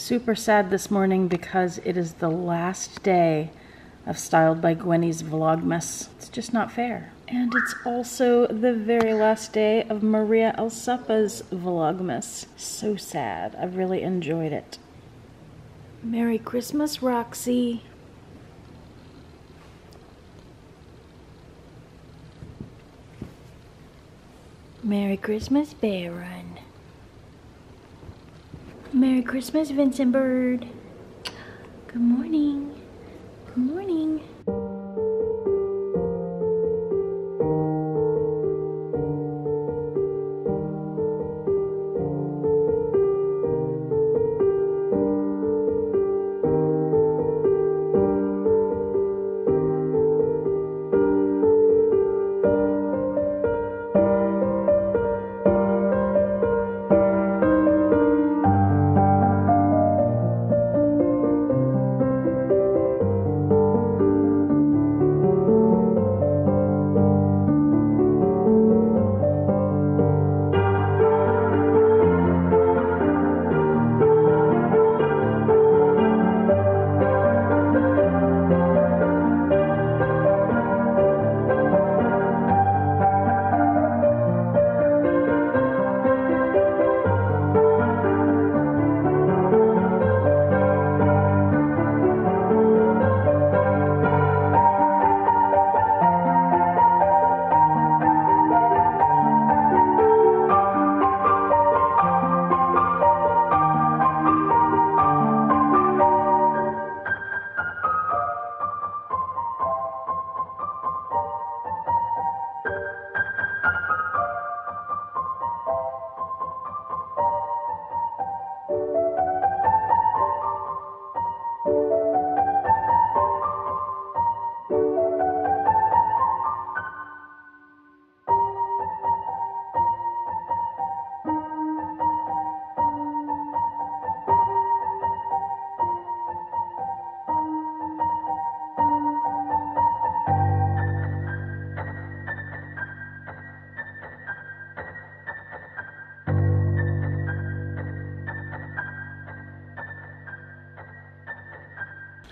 Super sad this morning because it is the last day of Styled by Gwenny's Vlogmas. It's just not fair. And it's also the very last day of Maria El Sapa's Vlogmas. So sad. I've really enjoyed it. Merry Christmas, Roxy. Merry Christmas, Baron. Merry Christmas, Vincent Bird. Good morning. Good morning.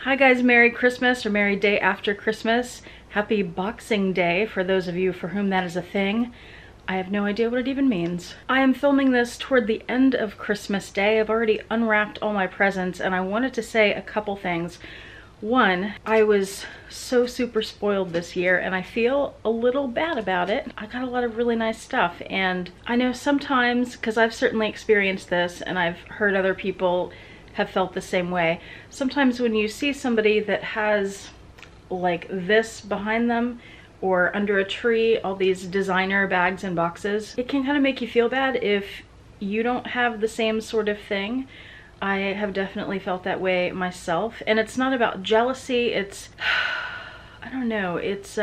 Hi guys, Merry Christmas, or Merry Day After Christmas. Happy Boxing Day for those of you for whom that is a thing. I have no idea what it even means. I am filming this toward the end of Christmas Day. I've already unwrapped all my presents and I wanted to say a couple things. One, I was so super spoiled this year and I feel a little bad about it. I got a lot of really nice stuff and I know sometimes, because I've certainly experienced this and I've heard other people have felt the same way. Sometimes when you see somebody that has like this behind them or under a tree, all these designer bags and boxes, it can kind of make you feel bad if you don't have the same sort of thing. I have definitely felt that way myself. And it's not about jealousy, it's, I don't know, it's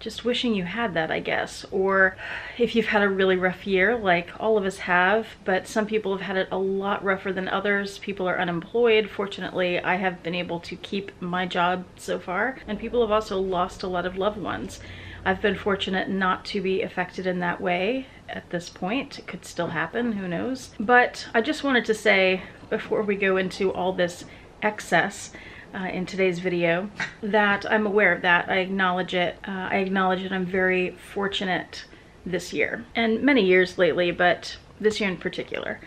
just wishing you had that, I guess. Or if you've had a really rough year, like all of us have, but some people have had it a lot rougher than others. People are unemployed. Fortunately, I have been able to keep my job so far, and people have also lost a lot of loved ones. I've been fortunate not to be affected in that way at this point. It could still happen, who knows? But I just wanted to say, before we go into all this excess, in today's video, that I'm aware of that. I acknowledge it. I acknowledge that I'm very fortunate this year and many years lately, but this year in particular.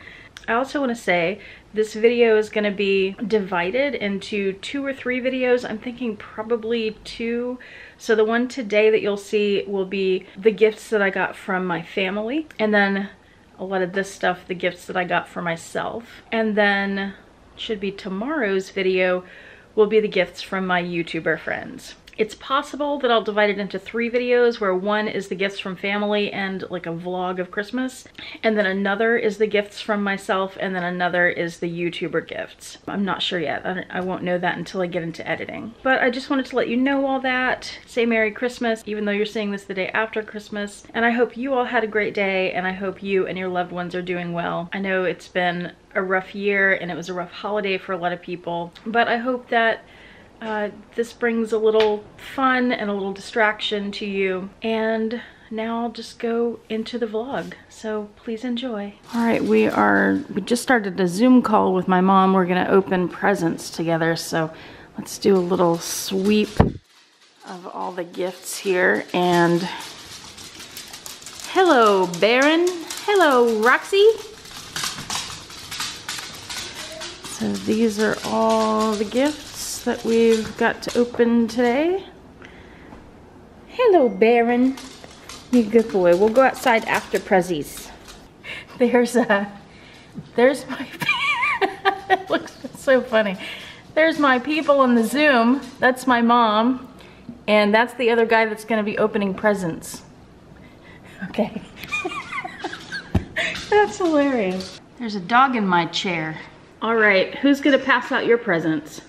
I also want to say this video is going to be divided into 2 or 3 videos. I'm thinking probably 2. So the one today that you'll see will be the gifts that I got from my family, and then a lot of this stuff, the gifts that I got for myself. And then should be tomorrow's video will be the gifts from my YouTuber friends. It's possible that I'll divide it into 3 videos, where one is the gifts from family and like a vlog of Christmas, and then another is the gifts from myself, and then another is the YouTuber gifts. I'm not sure yet. I won't know that until I get into editing. But I just wanted to let you know all that. Say Merry Christmas, even though you're seeing this the day after Christmas. And I hope you all had a great day, and I hope you and your loved ones are doing well. I know it's been a rough year, and it was a rough holiday for a lot of people, but I hope that this brings a little fun and a little distraction to you, and now I'll just go into the vlog. So please enjoy. All right, we just started a Zoom call with my mom. We're gonna open presents together. So let's do a little sweep of all the gifts here. And hello, Baron. Hello, Roxy. So these are all the gifts that we've got to open today. Hello, Baron. You good boy. We'll go outside after prezzies. There's my that looks so funny. There's my people on the Zoom. That's my mom. And that's the other guy that's gonna be opening presents. Okay. That's hilarious. There's a dog in my chair. All right, who's gonna pass out your presents?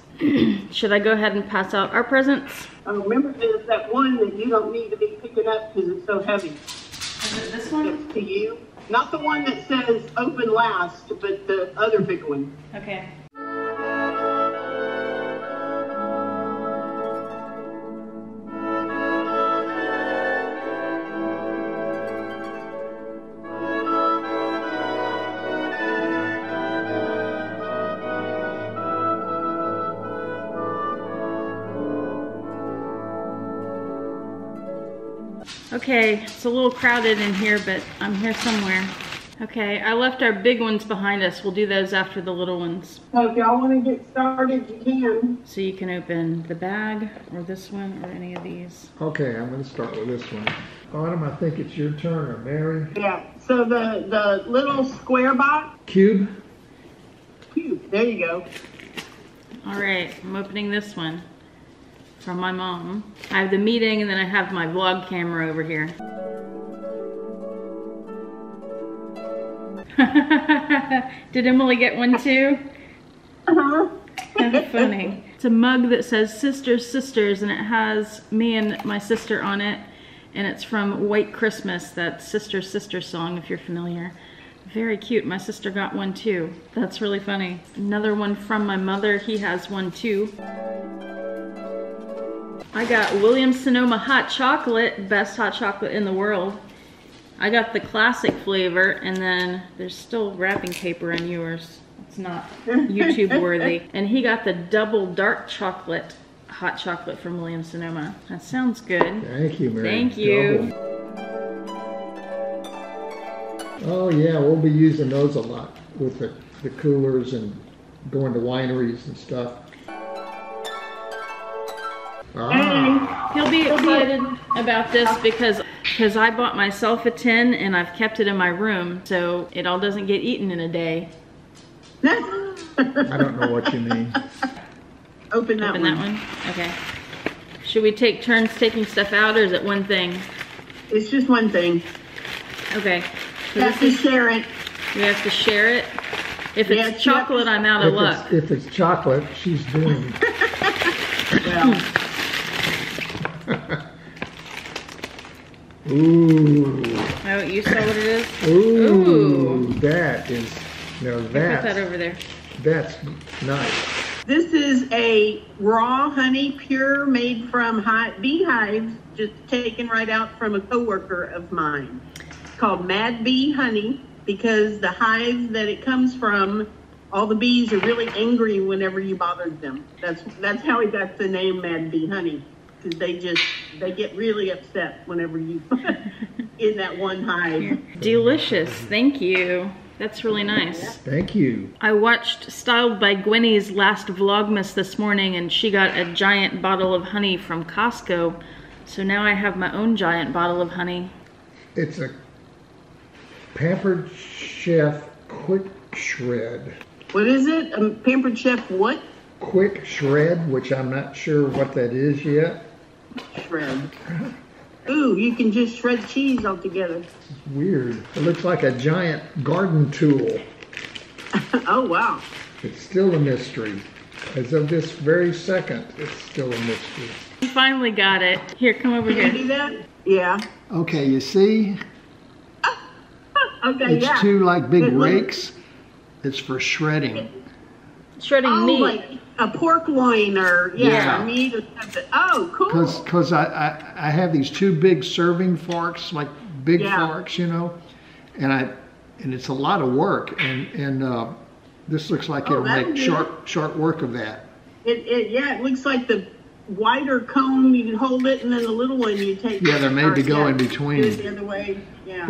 Should I go ahead and pass out our presents? Remember, there's that one that you don't need to be picking up because it's so heavy. Is it this one? It's to you. Not the one that says open last, but the other big one. Okay. Okay, it's a little crowded in here, but I'm here somewhere. Okay, I left our big ones behind us. We'll do those after the little ones. So if y'all want to get started, you can. So you can open the bag, or this one, or any of these. Okay, I'm going to start with this one. Autumn, I think it's your turn, or Mary. Yeah, so the little square box. Cube. Cube, there you go. All right, I'm opening this one. From my mom. I have the meeting and then I have my vlog camera over here. Did Emily get one too? Uh-huh. That's funny. It's a mug that says Sisters, Sisters, and it has me and my sister on it. And it's from White Christmas, that Sister, Sister song, if you're familiar. Very cute. My sister got one too. That's really funny. Another one from my mother. He has one too. I got Williams-Sonoma hot chocolate, best hot chocolate in the world. I got the classic flavor, and then there's still wrapping paper in yours. It's not YouTube worthy. And he got the double dark chocolate, hot chocolate from Williams-Sonoma. That sounds good. Thank you, Mary. Thank you. Double. Oh yeah, we'll be using those a lot with the coolers and going to wineries and stuff. Ah. He'll be excited about this because I bought myself a tin and I've kept it in my room so it all doesn't get eaten in a day. I don't know what you mean. Open that one. Okay. Should we take turns taking stuff out or is it one thing? It's just one thing. Okay. So you have to share it. We have to share it? If it's chocolate, I'm out of luck. If it's chocolate, she's doing it. Well. Ooh. Oh, you saw what it is? Ooh. That is, now that. Put that over there. That's nice. This is a raw honey, pure, made from beehives, just taken right out from a coworker of mine. It's called Mad Bee Honey because the hive that it comes from, all the bees are really angry whenever you bothered them. That's how he got the name Mad Bee Honey. They get really upset whenever you in that one hive. Delicious, thank you. That's really nice. Thank you. I watched Styled by Gwenny's last Vlogmas this morning and she got a giant bottle of honey from Costco. So now I have my own giant bottle of honey. It's a Pampered Chef Quick Shred. What is it? A Pampered Chef what? Quick Shred, which I'm not sure what that is yet. Shred. Ooh, you can just shred cheese all together. It's weird. It looks like a giant garden tool. Oh, wow. It's still a mystery. As of this very second, it's still a mystery. You finally got it. Here, come over here. Can you do that? Yeah. Okay, you see? Okay, it's two like big rakes. It's for shredding. shredding meat. Like a pork loin or meat or something. Oh, cool. Because I have these two big serving forks, like big forks, you know, and it's a lot of work, and this looks like it'll make short work of that. It looks like the wider cone you can hold it, and then the little one you take. Yeah, there may be going between. The other way. Yeah.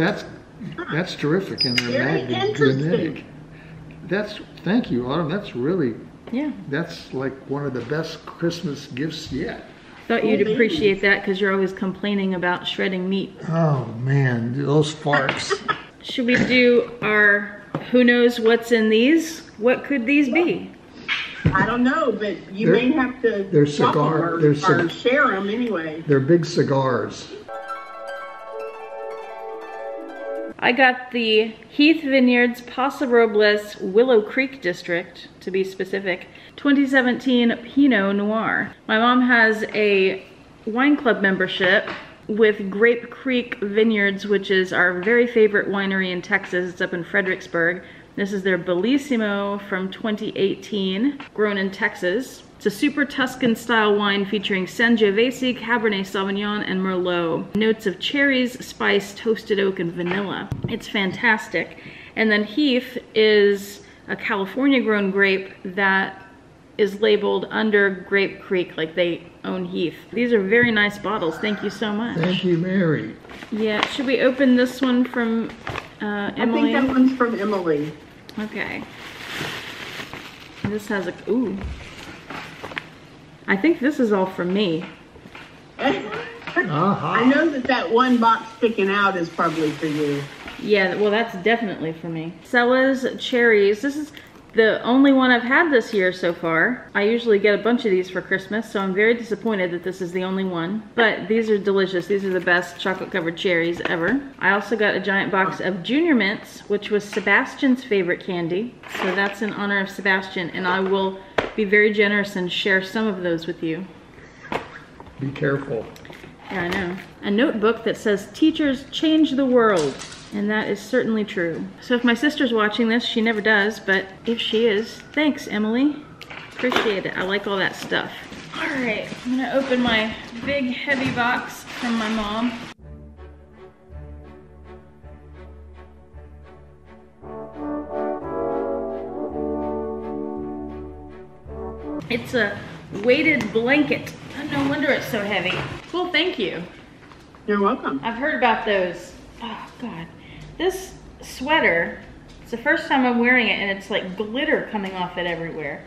That's terrific, and they're Mad Bee genetic. Thank you, Autumn. That's really That's like one of the best Christmas gifts yet. Thought you'd appreciate that because you're always complaining about shredding meat. Oh man, those forks. Should we do our who knows what's in these? What could these be? I don't know, but you may have to swap them or share them anyway. They're big cigars. I got the Heath Vineyards, Paso Robles, Willow Creek District, to be specific, 2017 Pinot Noir. My mom has a wine club membership with Grape Creek Vineyards, which is our very favorite winery in Texas. It's up in Fredericksburg. This is their Bellissimo from 2018, grown in Texas. It's a super Tuscan-style wine featuring Sangiovese, Cabernet Sauvignon, and Merlot. Notes of cherries, spice, toasted oak, and vanilla. It's fantastic. And then Heath is a California-grown grape that is labeled under Grape Creek, like they own Heath. These are very nice bottles. Thank you so much. Thank you, Mary. Yeah, should we open this one from Emily? I think that one's from Emily. Okay. This has a, ooh. I think this is all from me. I know that one box sticking out is probably for you. Yeah, well, that's definitely for me. Sella's Cherries. This is the only one I've had this year so far. I usually get a bunch of these for Christmas, so I'm very disappointed that this is the only one. But these are delicious. These are the best chocolate-covered cherries ever. I also got a giant box of Junior Mints, which was Sebastian's favorite candy. So that's in honor of Sebastian, and I will be very generous and share some of those with you. Be careful. Yeah, I know. A notebook that says, "Teachers change the world." And that is certainly true. So if my sister's watching this, she never does, but if she is, thanks, Emily. Appreciate it. I like all that stuff. All right, I'm gonna open my big, heavy box from my mom. It's a weighted blanket. No wonder it's so heavy. Well, thank you. You're welcome. I've heard about those. Oh, God. This sweater, it's the first time I'm wearing it, and it's like glitter coming off it everywhere.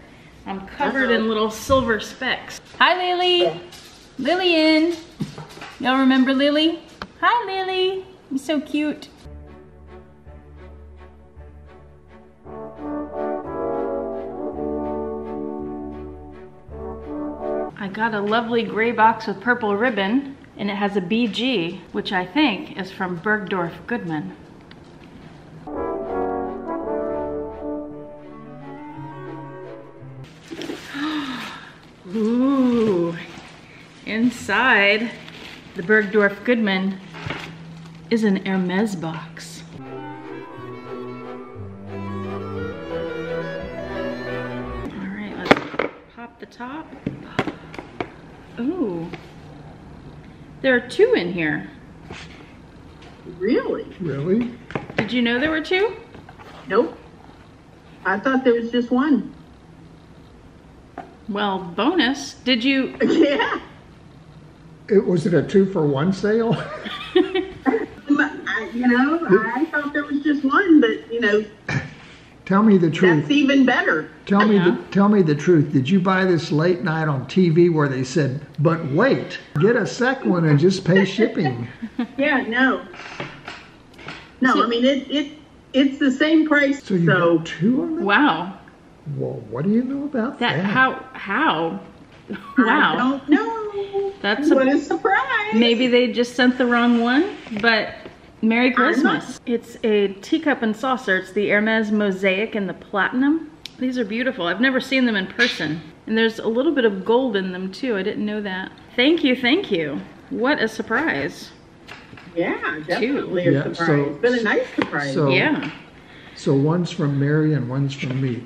I'm covered in little silver specks. Hi, Lily. Lillian. Y'all remember Lily? Hi, Lily. You're so cute. I got a lovely gray box with purple ribbon, and it has a BG, which I think is from Bergdorf Goodman. Ooh, inside the Bergdorf Goodman is an Hermes box. Top. Ooh. There are two in here. Really? Really? Did you know there were two? Nope. I thought there was just one. Well, bonus. Did you? Yeah. Was it a 2-for-1 sale? I thought there was just one, but Tell me the truth. That's even better. Tell me the truth. Did you buy this late night on TV where they said, "But wait, get a second one and just pay shipping"? Yeah, no. So, I mean it's the same price. So you got two of them? Wow. Well, what do you know about that? How? Wow. I don't know. That's a surprise. Maybe they just sent the wrong one, but. Merry Christmas. It's a teacup and saucer. It's the Hermes Mosaic and the Platinum. These are beautiful. I've never seen them in person. And there's a little bit of gold in them too. I didn't know that. Thank you. What a surprise. Yeah, definitely a surprise. It's been a nice surprise. So one's from Mary and one's from me.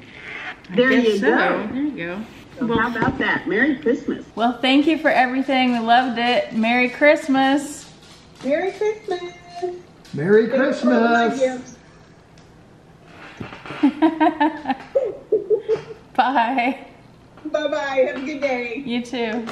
There you go. There you go. Well, how about that? Merry Christmas. Well, thank you for everything. We loved it. Merry Christmas. Merry Christmas. Merry Christmas. Bye. Bye-bye. Have a good day. You too.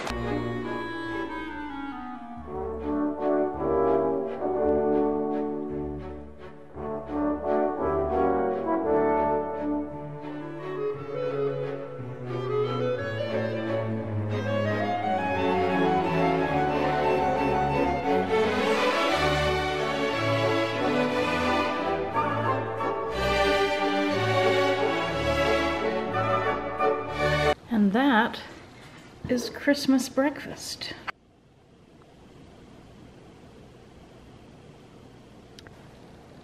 And that is Christmas breakfast.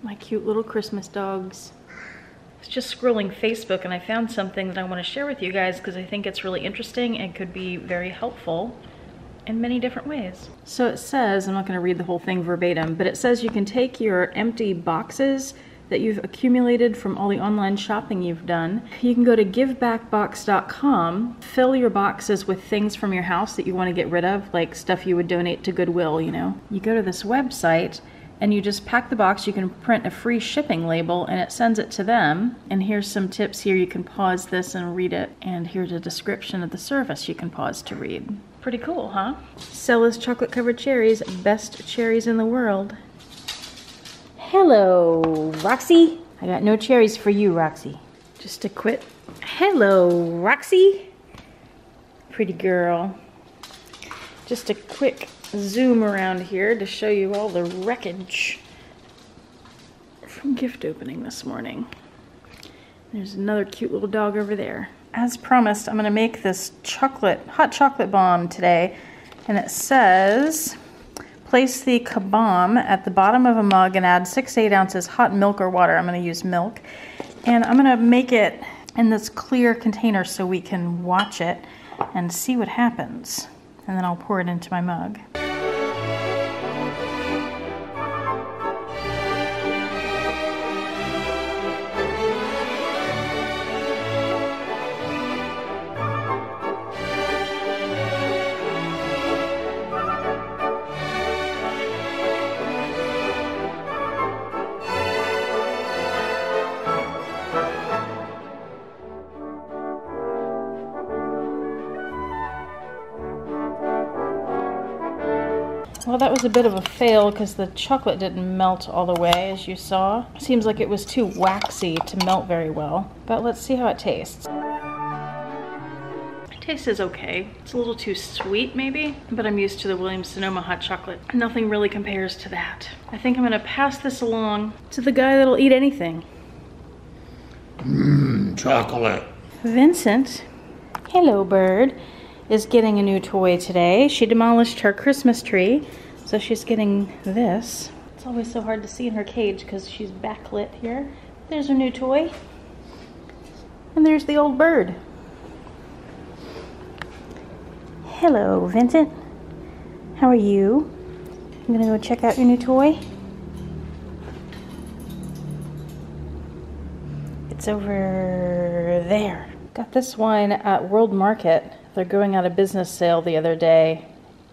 My cute little Christmas dogs. I was just scrolling Facebook and I found something that I want to share with you guys because I think it's really interesting and could be very helpful in many different ways. So it says, I'm not going to read the whole thing verbatim, but it says you can take your empty boxes that you've accumulated from all the online shopping you've done. You can go to givebackbox.com, fill your boxes with things from your house that you want to get rid of, like stuff you would donate to Goodwill, you know. You go to this website and you just pack the box. You can print a free shipping label and it sends it to them. And here's some tips here. You can pause this and read it. And here's a description of the service you can pause to read. Pretty cool, huh? Sella's Chocolate Covered Cherries, best cherries in the world. Hello, Roxy. I got no cherries for you, Roxy. Just a quit. Hello, Roxy. Pretty girl. Just a quick zoom around here to show you all the wreckage from gift opening this morning. There's another cute little dog over there. As promised, I'm gonna make this chocolate, hot chocolate bomb today. And it says, place the kabam at the bottom of a mug and add 6 to 8 ounces hot milk or water. I'm going to use milk. And I'm going to make it in this clear container so we can watch it and see what happens. And then I'll pour it into my mug. Well, that was a bit of a fail because the chocolate didn't melt all the way, as you saw. Seems like it was too waxy to melt very well, but let's see how it tastes. It tastes okay. It's a little too sweet maybe, but I'm used to the Williams-Sonoma hot chocolate. Nothing really compares to that. I think I'm gonna pass this along to the guy that'll eat anything. Mmm, chocolate. Vincent, hello bird, is getting a new toy today. She demolished her Christmas tree, so she's getting this. It's always so hard to see in her cage because she's backlit here. There's her new toy. And there's the old bird. Hello, Vincent. How are you? I'm gonna go check out your new toy. It's over there. Got this wine at World Market. They're going out of business sale the other day.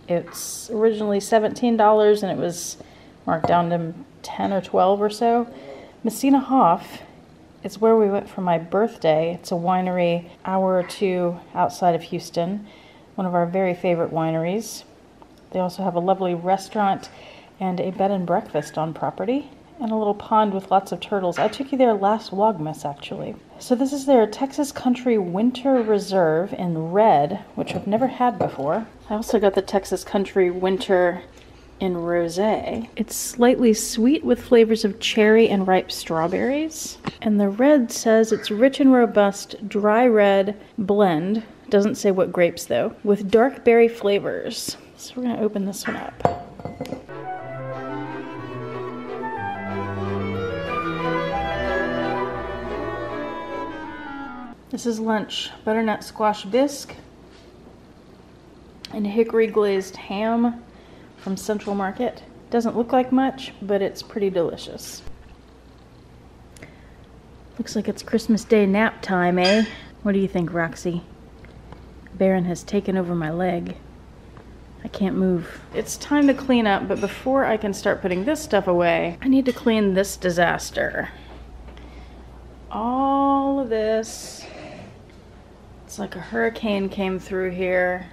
It's originally $17 and it was marked down to 10 or 12 or so. Messina Hof is where we went for my birthday. It's a winery hour or two outside of Houston, one of our very favorite wineries. They also have a lovely restaurant and a bed and breakfast on property and a little pond with lots of turtles. I took you there last Vlogmas, actually. So this is their Texas Country Winter Reserve in red, which I've never had before. I also got the Texas Country Winter in rosé. It's slightly sweet with flavors of cherry and ripe strawberries. And the red says it's rich and robust, dry red blend. Doesn't say what grapes though, with dark berry flavors. So we're gonna open this one up. This is lunch, butternut squash bisque and hickory glazed ham from Central Market. Doesn't look like much, but it's pretty delicious. Looks like it's Christmas Day nap time, eh? What do you think, Roxy? Baron has taken over my leg. I can't move. It's time to clean up, but before I can start putting this stuff away, I need to clean this disaster. All of this. It's like a hurricane came through here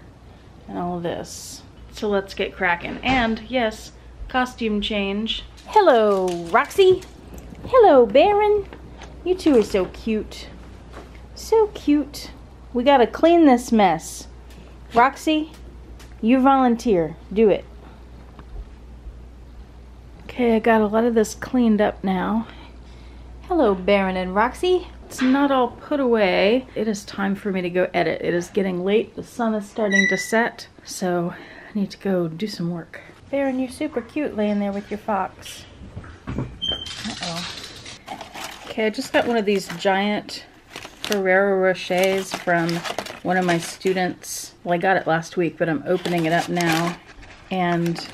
and all of this. So let's get cracking. And yes, costume change. Hello, Roxy. Hello, Baron. You two are so cute. So cute. We gotta clean this mess. Roxy, you volunteer. Do it. Okay, I got a lot of this cleaned up now. Hello, Baron and Roxy. It's not all put away. It is time for me to go edit. It is getting late. The sun is starting to set, so I need to go do some work. Baron, you're super cute laying there with your fox. Uh-oh. Okay, I just got one of these giant Ferrero Rochers from one of my students. Well, I got it last week, but I'm opening it up now. And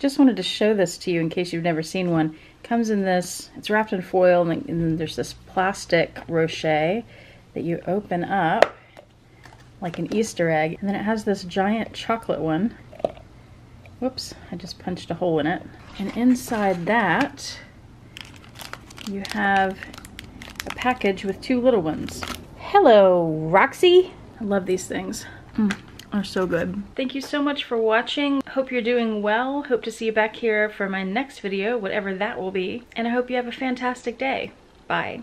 just wanted to show this to you in case you've never seen one. Comes in this, it's wrapped in foil, and then there's this plastic rocher that you open up like an Easter egg, and then it has this giant chocolate one. Whoops, I just punched a hole in it. And inside that, you have a package with two little ones. Hello, Roxy. I love these things. Are so good. Thank you so much for watching. Hope you're doing well. Hope to see you back here for my next video, whatever that will be. And I hope you have a fantastic day. Bye.